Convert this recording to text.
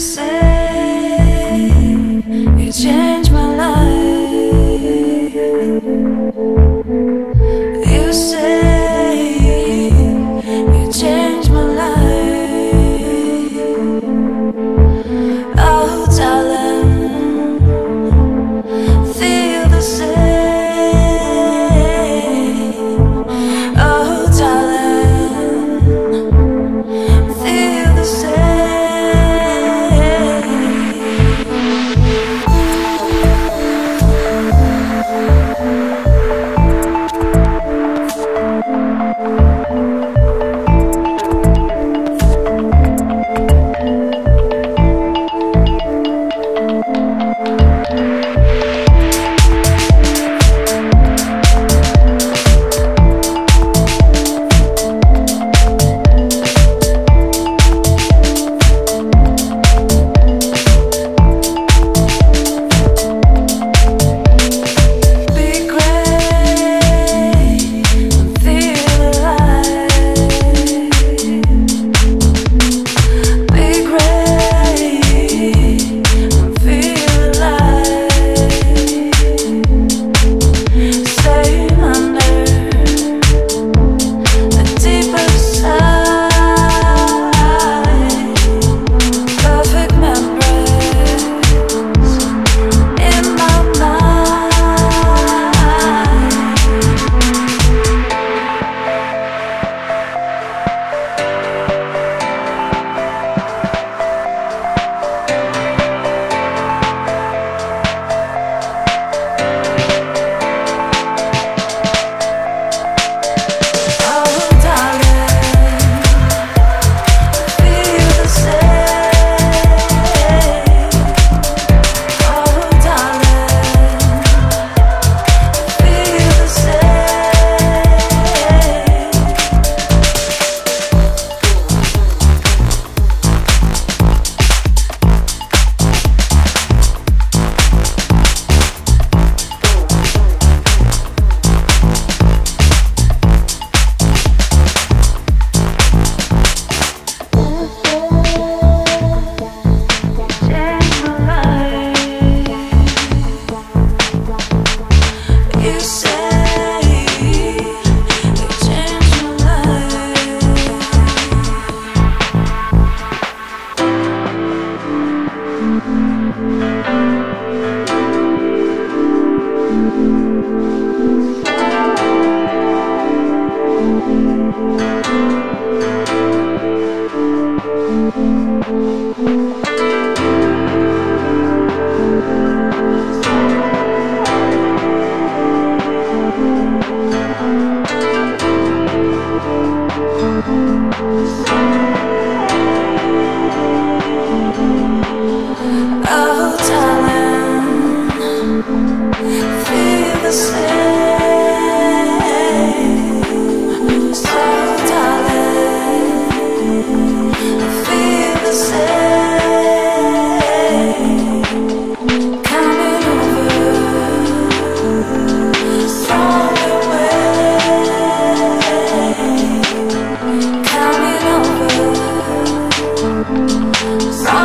say you changed my life. You say you changed my life. Oh darling, feel the same. Oh darling, feel the same. Coming over.